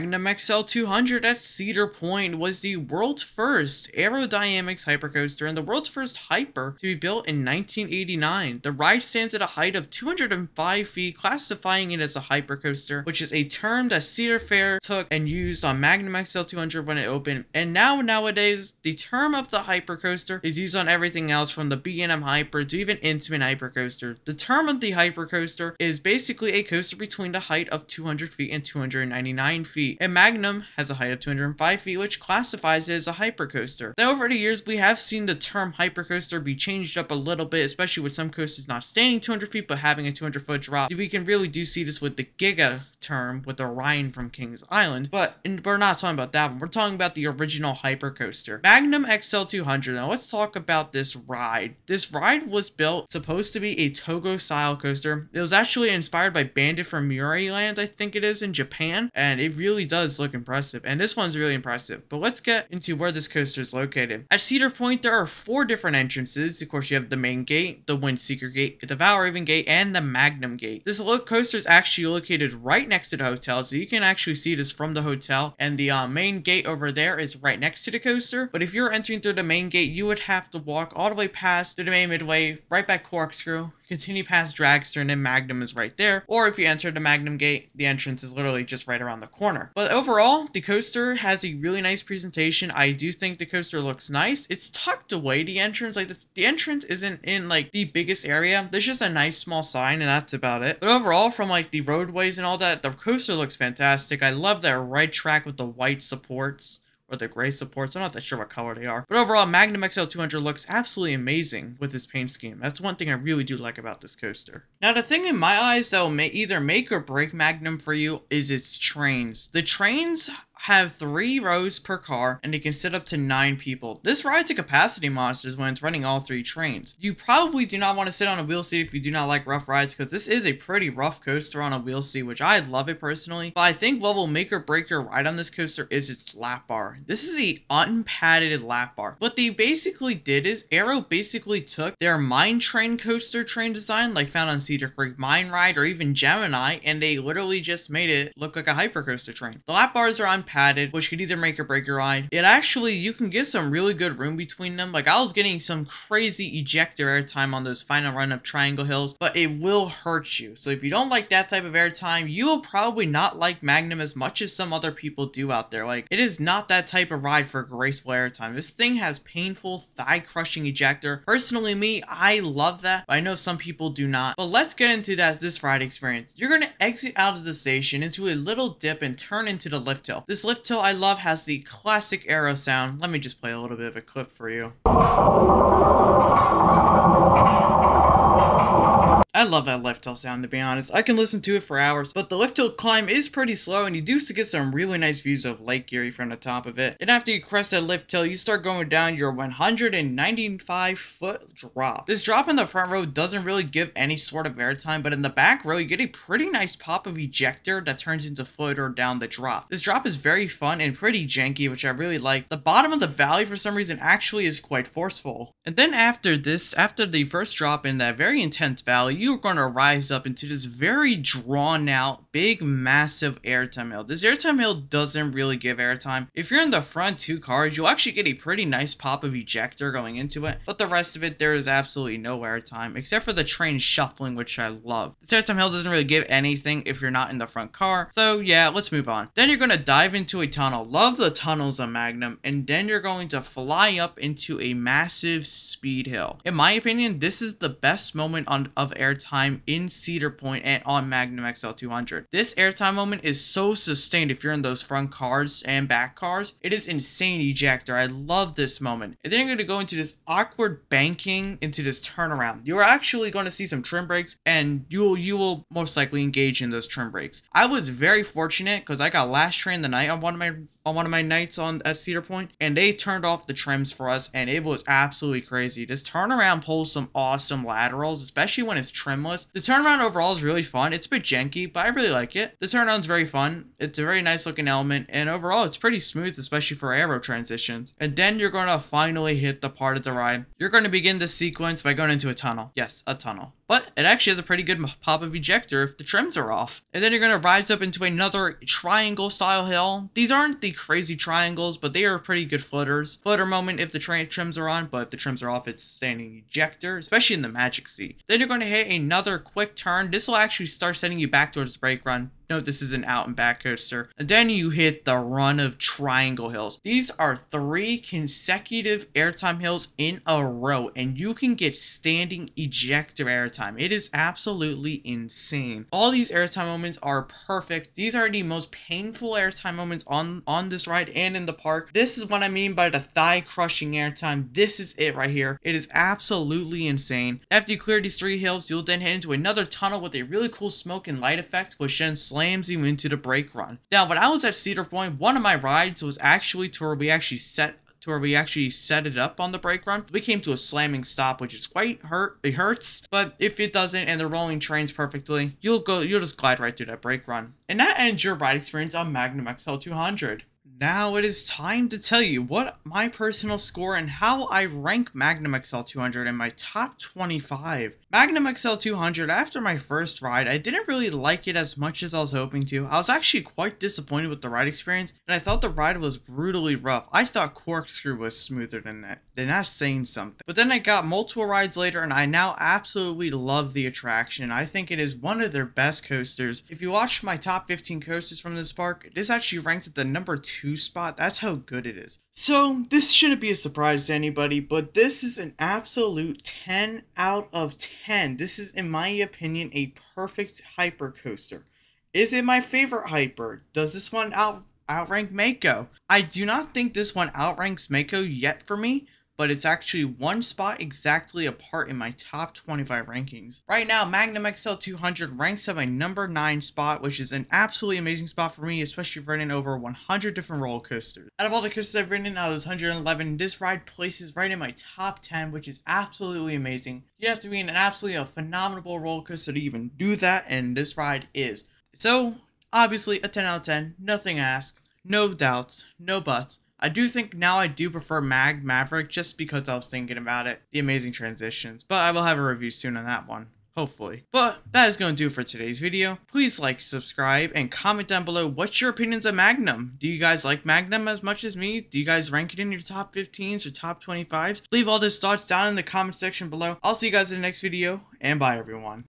Magnum XL 200 at Cedar Point was the world's first Arrow Dynamics hypercoaster and the world's first hyper to be built in 1989. The ride stands at a height of 205 feet, classifying it as a hypercoaster, which is a term that Cedar Fair took and used on Magnum XL 200 when it opened. And nowadays, the term of the hypercoaster is used on everything else from the B&M hyper to even Intamin hypercoaster. The term of the hypercoaster is basically a coaster between the height of 200 feet and 299 feet, and Magnum has a height of 205 feet, which classifies it as a hypercoaster. Now, over the years, we have seen the term hypercoaster be changed up a little bit, especially with some coasters not staying 200 feet but having a 200-foot drop. We can really do see this with the Giga term with Orion from Kings Island, but we're not talking about that one. We're talking about the original hypercoaster, Magnum XL 200. Now, let's talk about this ride. This ride was built supposed to be a Togo style coaster. It was actually inspired by Bandit from Murieland, I think it is, in Japan, and it really does look impressive, and this one's really impressive. But let's get into where this coaster is located. At Cedar Point, there are 4 different entrances. Of course, you have the main gate, the Windseeker gate, the Valraven gate, and the Magnum gate. This coaster is actually located right next to the hotel, so you can actually see this from the hotel, and the main gate over there is right next to the coaster. But if you're entering through the main gate, you would have to walk all the way past the main midway, right back Corkscrew, continue past Dragster, and then Magnum is right there. Or if you enter the Magnum gate, the entrance is literally just right around the corner. But overall, the coaster has a really nice presentation. I do think the coaster looks nice. It's tucked away, the entrance. Like, the entrance isn't in, like, the biggest area. There's just a nice small sign, and that's about it. But overall, from, like, the roadways and all that, the coaster looks fantastic. I love that right track with the white supports, or the gray supports. I'm not that sure what color they are. But overall, Magnum XL 200 looks absolutely amazing with this paint scheme. That's one thing I really do like about this coaster. Now, the thing in my eyes that will either make or break Magnum for you is its trains. The trains have 3 rows per car, and they can sit up to 9 people. This ride's a capacity monster when it's running all 3 trains. You probably do not want to sit on a wheel seat if you do not like rough rides, because this is a pretty rough coaster on a wheel seat, which I love it personally. But I think what will make or break your ride on this coaster is its lap bar. This is an unpadded lap bar. What they basically did is Arrow basically took their mine train coaster train design, like found on Cedar Creek Mine Ride or even Gemini, and they literally just made it look like a hypercoaster train. The lap bars are unpadded, which could either make or break your ride. It actually, you can get some really good room between them. Like, I was getting some crazy ejector airtime on those final run of Triangle Hills, but it will hurt you. So if you don't like that type of airtime, you will probably not like Magnum as much as some other people do out there. Like, it is not that type of ride for graceful airtime. This thing has painful, thigh-crushing ejector. Personally, me, I love that, but I know some people do not. But let's get into this ride experience. You're going to exit out of the station into a little dip and turn into the lift hill. This lift hill I love has the classic Arrow sound. Let me just play a little bit of a clip for you. I love that lift hill sound, to be honest. I can listen to it for hours, but the lift hill climb is pretty slow, and you do get some really nice views of Lake Erie from the top of it. And after you crest that lift hill, you start going down your 195-foot drop. This drop in the front row doesn't really give any sort of airtime, but in the back row, you get a pretty nice pop of ejector that turns into floater down the drop. This drop is very fun and pretty janky, which I really like. The bottom of the valley, for some reason, actually is quite forceful. And then after the first drop in that very intense valley, you're going to rise up into this very drawn out, big, massive airtime hill. This airtime hill doesn't really give airtime. If you're in the front 2 cars, you'll actually get a pretty nice pop of ejector going into it, but the rest of it, there is absolutely no airtime, except for the train shuffling, which I love. This airtime hill doesn't really give anything if you're not in the front car, so yeah, let's move on. Then you're going to dive into a tunnel. Love the tunnels on Magnum, and then you're going to fly up into a massive speed hill. In my opinion, this is the best moment of airtime in Cedar Point and on Magnum XL 200. This airtime moment is so sustained if you're in those front cars and back cars. It is insane ejector. I love this moment. And then you're going to go into this awkward banking into this turnaround. You're actually going to see some trim brakes, and you will most likely engage in those trim brakes. I was very fortunate because I got last train of the night on one of my nights at Cedar Point, and they turned off the trims for us, and it was absolutely crazy. This turnaround pulls some awesome laterals, especially when it's trimless. The turnaround overall is really fun. It's a bit janky, but I really like it. The turnaround's very fun. It's a very nice looking element, and overall it's pretty smooth, especially for Arrow transitions. And then you're going to finally hit the part of the ride. You're going to begin the sequence by going into a tunnel. Yes, a tunnel. but it actually has a pretty good pop of ejector if the trims are off. And then you're going to rise up into another triangle style hill. These aren't the crazy triangles, but they are pretty good floaters. Floater moment if the trims are on, but if the trims are off, it's standing ejector, especially in the Magic Sea. Then you're going to hit another quick turn. This will actually start sending you back towards the brake run. No, this is an out and back coaster. And then you hit the run of triangle hills. These are 3 consecutive airtime hills in a row, and you can get standing ejector airtime. It is absolutely insane. All these airtime moments are perfect. These are the most painful airtime moments on this ride and in the park. This is what I mean by the thigh crushing airtime. This is it right here. It is absolutely insane. After you clear these 3 hills, you'll then head into another tunnel with a really cool smoke and light effect, which then slams you into the brake run. Now, when I was at Cedar Point, one of my rides was actually to where we actually set it up on the brake run. We came to a slamming stop, which is quite hurt. It hurts, but if it doesn't and they're rolling trains perfectly, you'll just glide right through that brake run. And that ends your ride experience on Magnum XL 200. Now it is time to tell you what my personal score and how I rank Magnum XL 200 in my top 25. Magnum XL 200, after my first ride, I didn't really like it as much as I was hoping to. I was actually quite disappointed with the ride experience, and I thought the ride was brutally rough. I thought Corkscrew was smoother than that. They're not saying something. But then I got multiple rides later, and I now absolutely love the attraction. I think it is one of their best coasters. If you watch my top 15 coasters from this park, this actually ranked at the number 2 spot. That's how good it is. So this shouldn't be a surprise to anybody, but this is an absolute 10 out of 10. This is, in my opinion, a perfect hyper coaster. Is it my favorite hyper? Does this one outrank Mako? I do not think this one outranks Mako yet for me, but it's actually one spot exactly apart in my top 25 rankings. Right now, Magnum XL 200 ranks at my number 9 spot, which is an absolutely amazing spot for me, especially if I've ridden over 100 different roller coasters. Out of all the coasters I've ridden, out of those 111, this ride places right in my top 10, which is absolutely amazing. You have to be in an absolutely phenomenal roller coaster to even do that, and this ride is. So, obviously, a 10 out of 10, nothing asked, no doubts, no buts. I do think now I do prefer Maverick just because I was thinking about it. The amazing transitions. But I will have a review soon on that one. Hopefully. But that is going to do it for today's video. Please like, subscribe, and comment down below what's your opinions on Magnum. Do you guys like Magnum as much as me? Do you guys rank it in your top 15s or top 25s? Leave all those thoughts down in the comment section below. I'll see you guys in the next video, and bye everyone.